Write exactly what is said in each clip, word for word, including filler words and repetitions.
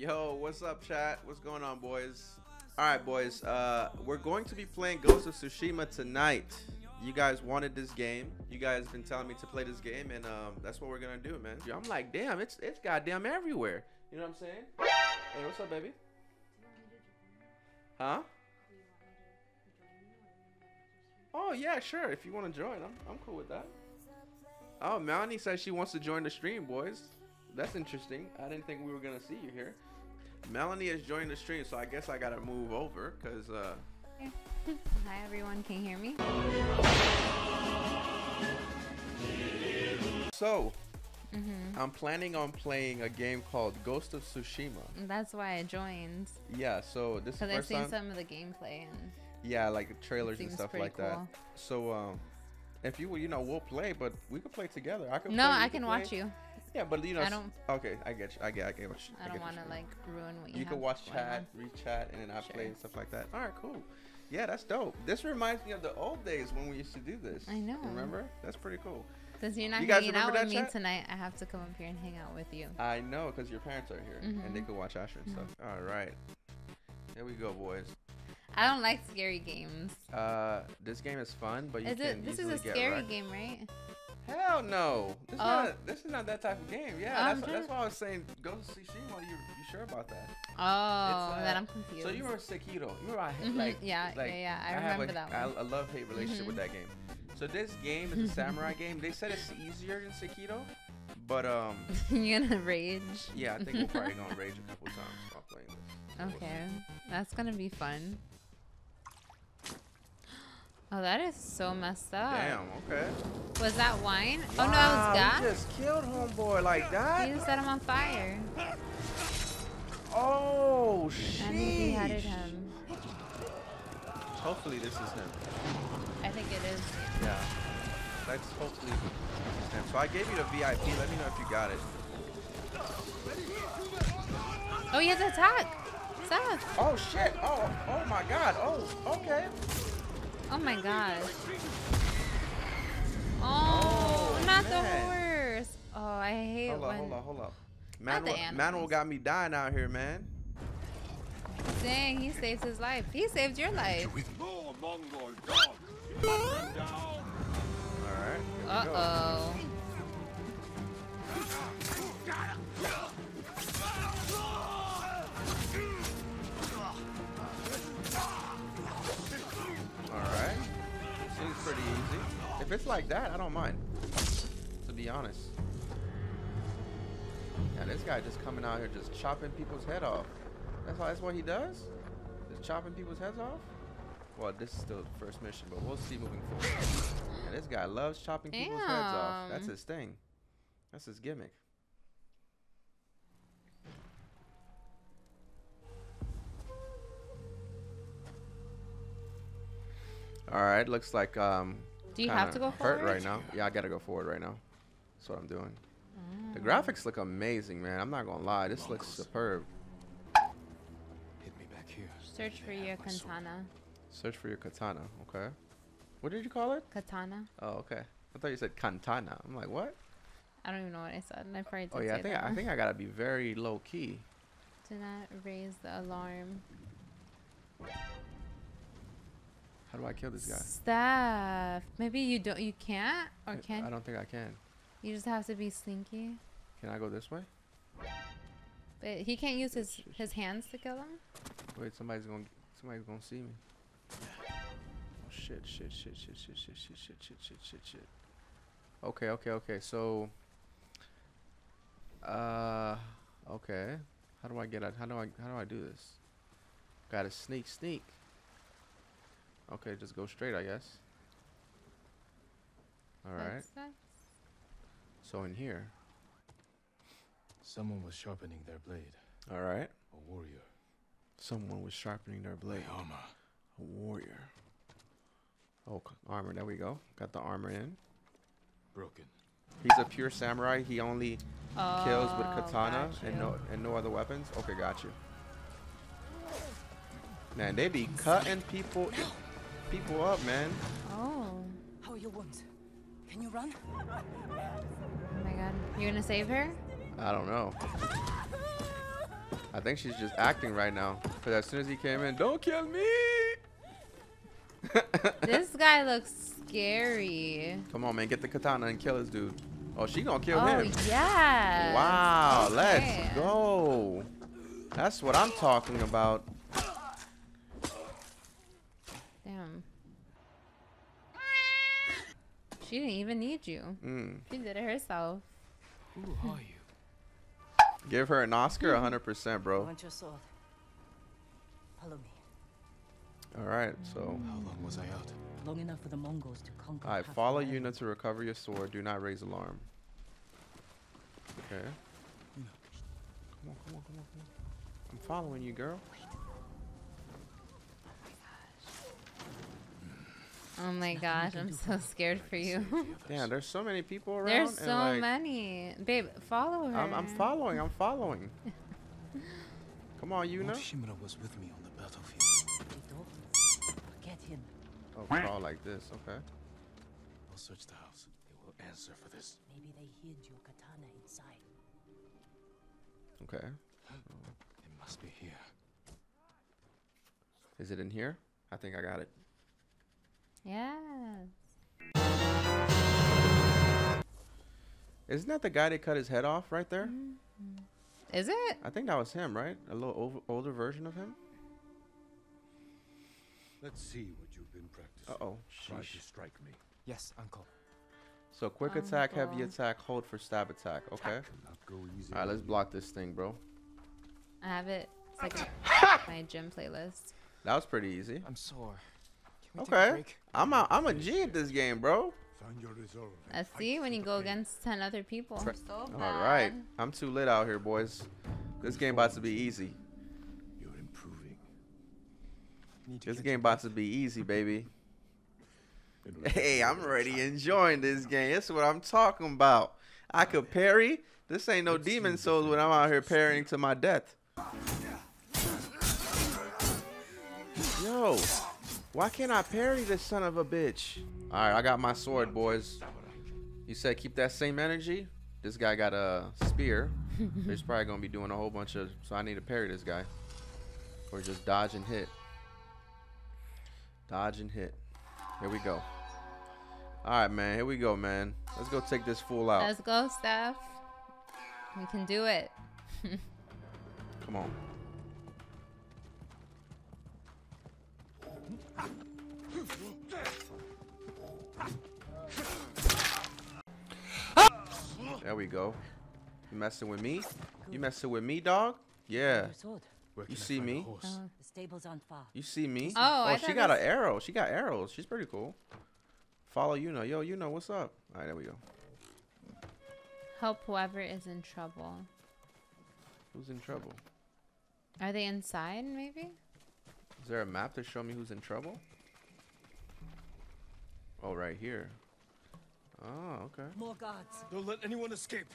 Yo, what's up, chat? What's going on, boys? All right, boys, uh, we're going to be playing Ghost of Tsushima tonight. You guys wanted this game. You guys been telling me to play this game, and um, that's what we're gonna do, man. I'm like, damn, it's it's goddamn everywhere. You know what I'm saying? Hey, what's up, baby? Huh? Oh yeah, sure. If you want to join, I'm I'm cool with that. Oh, Melanie says she wants to join the stream, boys. That's interesting. I didn't think we were gonna see you here. Melanie has joined the stream, so I guess I gotta move over, cause uh. Hi everyone, can you hear me? So, mm-hmm. I'm planning on playing a game called Ghost of Tsushima. That's why I joined. Yeah, so this is the first time. Because I've seen some of the gameplay and. Yeah, like trailers and stuff like that. So, um, if you you know, we'll play, but we could play together. I could. No, I can watch you. Yeah, but you know, I don't, okay, I get you. I get, I get what you. I don't want to like ruin what you. You can watch chat, re-chat, and then I play and stuff like that. All right, cool. Yeah, that's dope. This reminds me of the old days when we used to do this. I know. Remember? That's pretty cool. Because you're not hanging out with me tonight, I have to come up here and hang out with you. I know, because your parents are here, mm-hmm. and they can watch Asher and mm-hmm. stuff. All right, there we go, boys. I don't like scary games. Uh, this game is fun, but you is can it, this easily is a scary right. game, right? Hell no! This, oh. not, this is not that type of game. Yeah, oh, that's, that's why I was saying go to Tsushima. You you sure about that? Oh, uh, then I'm confused. So you were Sekiro. You were I, mm-hmm. like yeah, like, yeah, yeah. I, I remember a, that one. I, I love hate relationship mm-hmm. with that game. So this game is a samurai game. They said it's easier than Sekiro, but um. You're gonna rage. Yeah, I think we're probably gonna rage a couple times while playing this. Okay, that's gonna be fun. Oh, that is so messed up. Damn, okay. Was that wine? Wow, oh, no, I was that? You just killed homeboy like that? You just set him on fire. Oh, shit. And he beheaded him. Hopefully this is him. I think it is. Yeah. Let's hopefully this is him. So I gave you the V I P. Let me know if you got it. Oh, he has an attack. Seth. Oh, shit. Oh, oh, my God. Oh, okay. Oh my gosh. Oh, oh not man. the horse. Oh, I hate hold when... Hold up, hold up, hold up. Manuel, Manuel got me dying out here, man. Dang, he saved his life. He saved your life. Alright, Uh-oh. Pretty easy. If it's like that, I don't mind, to be honest. Yeah, this guy just coming out here just chopping people's head off. That's how, that's what he does? Just chopping people's heads off? Well, this is still the first mission, but we'll see moving forward. Yeah, this guy loves chopping Damn. people's heads off. That's his thing. That's his gimmick. All right, looks like um. Do you have to go forward? Hurt right now? Yeah, I gotta go forward right now. That's what I'm doing. Mm. The graphics look amazing, man. I'm not gonna lie, this Mongols. looks superb. Hit me back here. Search for your katana. Search for your katana. Okay. What did you call it? Katana. Oh, okay. I thought you said kantana. I'm like, what? I don't even know what I said. I probably did. Oh yeah, I think I, I think I gotta be very low key. Do not raise the alarm. How do I kill this guy? Staff. Maybe you don't. You can't or can. I don't think I can. You just have to be slinky. Can I go this way? But he can't use his his hands to kill him. Wait, somebody's gonna somebody's gonna see me. Oh shit! Shit! Shit! Shit! Shit! Shit! Shit! Shit! Shit! Shit! Shit! Shit! Okay. Okay. Okay. So. Uh. Okay. How do I get out? How do I? How do I do this? Gotta sneak, sneak. Okay, just go straight, I guess. All right. So in here, someone was sharpening their blade. All right. A warrior. Someone was sharpening their blade. My armor. A warrior. Oh, armor. There we go. Got the armor in. Broken. He's a pure samurai. He only oh, kills with katana and no and no other weapons. Okay, got you. Man, they be cutting people. people up, man. Oh. How are your wounds? Can you run? Oh my God. You gonna save her? I don't know. I I think she's just acting right now. Because as soon as he came in, don't kill me! This guy looks scary. Come on, man. Get the katana and kill this dude. Oh, she gonna kill oh, him. Oh, yeah. Wow. Okay. Let's go. That's what I'm talking about. Damn. She didn't even need you. Mm. She did it herself. Who are you? Give her an Oscar, one hundred percent, bro. I want your sword. Follow me. All right, so. How long was I out? Long enough for the Mongols to conquer. All right, follow Yuna to recover your sword. Do not raise alarm. Okay. Yuna. Come on, come on, come on, come on. I'm following you, girl. Wait. Oh my gosh, I'm so scared for you. Damn, there's so many people around. There's so and like, many. Babe, follow her. I'm, I'm following, I'm following. Come on, Yuna. Lord Shimura was with me on the battlefield. Get him. Oh, crawl like this, okay. I'll search the house. They will answer for this. Maybe they hid your katana inside. Okay. It must be here. Is it in here? I think I got it. Yes. Isn't that the guy that cut his head off right there? Mm-hmm. Is it? I think that was him, right? A little over, older version of him. Let's see what you've been practicing. Uh oh. Try to strike me. Yes, uncle. So quick uncle. attack, heavy attack, hold for stab attack. Okay. All right, let's block this thing, bro. I have it. It's like a, my gym playlist. That was pretty easy. I'm sore. Okay, I'm a, I'm a G at this game, bro. Let's see when you go against ten other people. I'm so bad. All right, I'm too lit out here, boys. This game about to be easy. You're improving. This game about to be easy, baby. Hey, I'm already enjoying this game. That's what I'm talking about. I could parry. This ain't no Demon Souls when I'm out here parrying to my death. Yo. Why can't I parry this son of a bitch? All right, I got my sword, boys. You said keep that same energy. This guy got a spear. He's probably gonna be doing a whole bunch of, so I need to parry this guy. Or just dodge and hit. Dodge and hit. Here we go. All right, man, here we go, man. Let's go take this fool out. Let's go, Steph. We can do it. Come on. There we go. You messing with me? You messing with me, dog? Yeah. You see me? You see me? Oh, oh she got an arrow. She got arrows. She's pretty cool. Follow Yuna. Yo, Yuna, what's up? All right, there we go. Help whoever is in trouble. Who's in trouble? Are they inside, maybe? Is there a map to show me who's in trouble? Oh, right here. Oh, okay. More guards. Don't let anyone escape.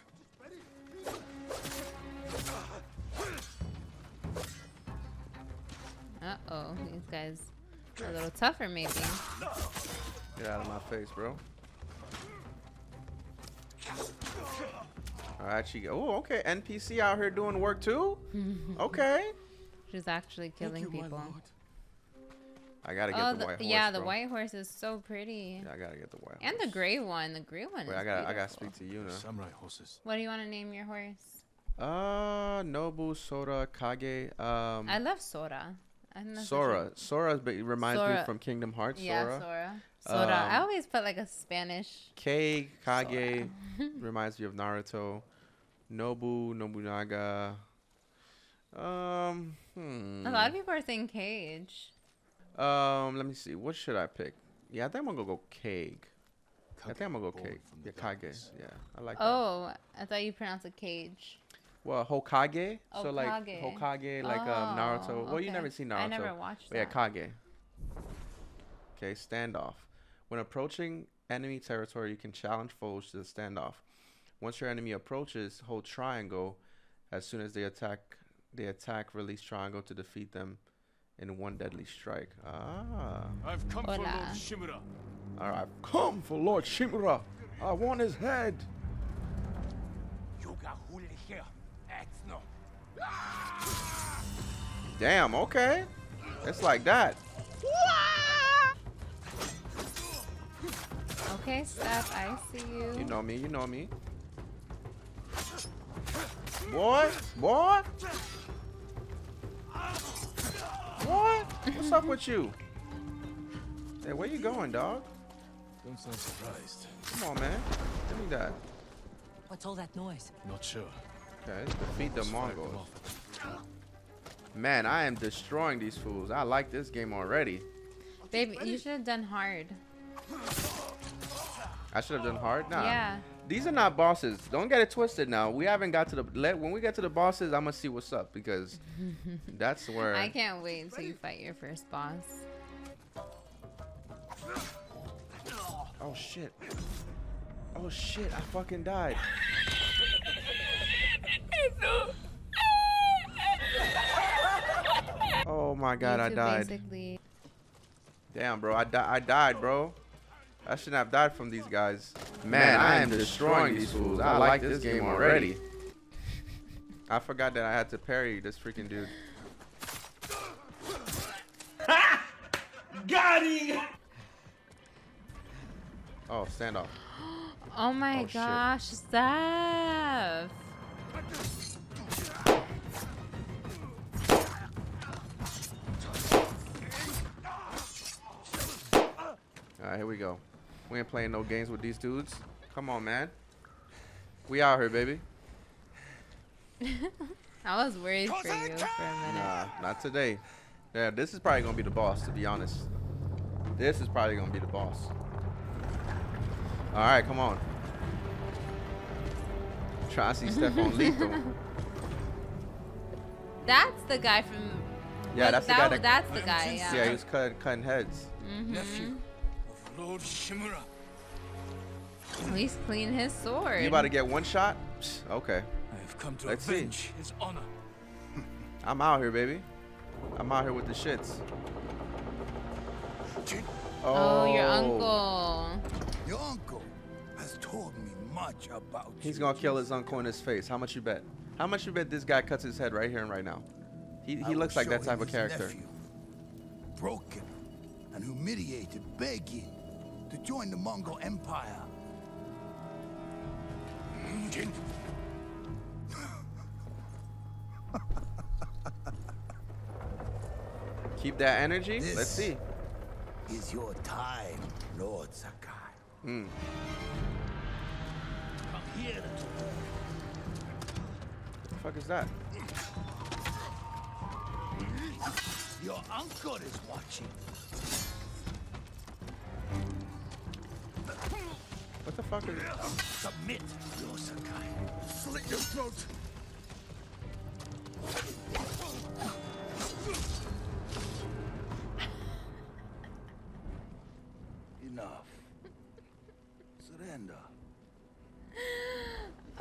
Uh-oh. These guys are a little tougher, maybe. Get out of my face, bro. All right, she go. Oh, okay. N P C out here doing work, too? Okay. She's actually killing people. I gotta get oh, the, the white horse. Yeah, the bro. white horse is so pretty. Yeah, I gotta get the white and horse. And the gray one. The gray one. Wait, is I gotta, beautiful. I gotta speak to Yuna. Samurai horses. What do you want to name your horse? Uh, Nobu, Sora, Kage. Um, I love Sora. I don't know Sora. Sora reminds Sora. me from Kingdom Hearts. Sora. Yeah, Sora. Sora. Um, I always put like a Spanish. K, Kage reminds me of Naruto. Nobu, Nobunaga. Um, hmm. A lot of people are saying Cage. Um, let me see. What should I pick? Yeah, I think I'm gonna go Cage. I think I'm gonna go Cage. Yeah, Kage. Yeah, I like oh, that. Oh, I thought you pronounced it Cage. Well, Hokage. Oh, so like Kage. Hokage, like oh, um, Naruto. Okay. Well, you never seen Naruto. I never watched that. Yeah, Kage. Okay, standoff. When approaching enemy territory, you can challenge foes to the standoff. Once your enemy approaches, hold triangle. As soon as they attack, they attack. Release triangle to defeat them in one deadly strike. Ah. I've come Hola. for Lord Shimura. All right, I've come for Lord Shimura. I want his head. You got huli here. That's no. Damn, okay. It's like that. Okay, stop. I see you. You know me, you know me. Boy, boy. What? What's up with you? Hey, where you going, dog? Don't sound surprised. Come on, man. Give me that. What's all that noise? Not sure. Okay, let's defeat the Mongols. Man, I am destroying these fools. I like this game already. Babe, you should have done hard. I should have done hard? Nah. Yeah. These are not bosses. Don't get it twisted now. We haven't got to the... Let, when we get to the bosses, I'm going to see what's up. Because that's where... I can't wait until you fight your first boss. Oh, shit. Oh, shit. I fucking died. Oh, my God. I died. Basically... Damn, bro. I, di I died, bro. I shouldn't have died from these guys. Man, Man I, I am destroying, destroying these fools. I, I like this game, game already. already. I forgot that I had to parry this freaking dude. Ha! Got him! Oh, stand off. Oh my oh, gosh, Steph. All right, here we go. We ain't playing no games with these dudes. Come on, man. We out here, baby. I was worried for you for a minute. Nah, not today. Yeah, this is probably gonna be the boss, to be honest. This is probably gonna be the boss. All right, come on. Try to see Stefan Lethal. That's the guy from. Yeah, like, that's, that, the guy that, that's the guy. Yeah. Yeah, he was cutting, cutting heads. Mm-hmm. Nephew. Lord Shimura. At least clean his sword. You about to get one shot? Okay. I've come to Let's avenge see. his honor. I'm out here, baby. I'm out here with the shits. Oh, oh your uncle. Your uncle has told me much about you. He's gonna kill his uncle in his face. How much you bet? How much you bet this guy cuts his head right here and right now? He he looks like that type of character. Nephew, broken and humiliated, begging to join the Mongol Empire. Keep that energy. This Let's see. Is your time, Lord Sakai. Mm. Come here. What the fuck is that? Your uncle is watching. What the fuck is this? Submit, Lord Sakai. Slit your throat. Enough. Surrender.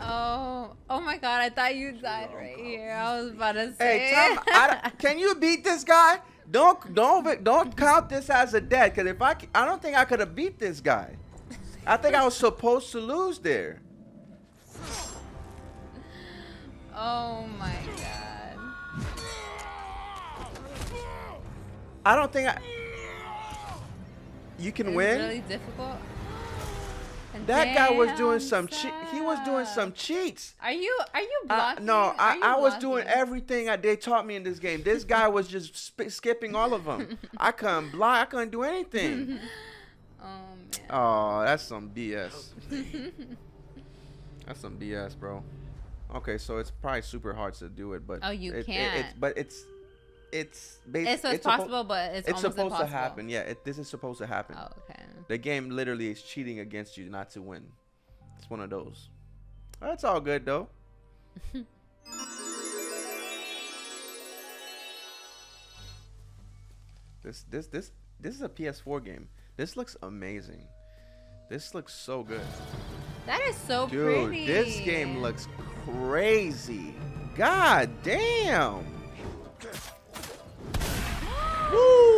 Oh, oh my God! I thought you died right here. I was about to say. Hey, Tom, I, can you beat this guy? Don't, don't, don't count this as a death. Cause if I, I don't think I could have beat this guy. I think I was supposed to lose there. Oh my God. I don't think I... You can it win? Really difficult. And that guy was doing some cheat. He was doing some cheats. Are you are you blocking? Uh, no, are I, you I blocking? was doing everything I, they taught me in this game. This guy was just sp skipping all of them. I couldn't block. I couldn't do anything. Oh, man. Oh, that's some B S. That's some B S, bro. Okay, so it's probably super hard to do it, but oh, you it, can't. It, it, it's, but it's it's basically so it's, it's possible, but it's, it's almost supposed impossible. to happen. Yeah, it, this is supposed to happen. Oh, okay. The game literally is cheating against you not to win. It's one of those. That's all good though. this this this this is a P S four game. This looks amazing. This looks so good. That is so Dude, pretty. Dude, this game looks crazy. God damn. Woo!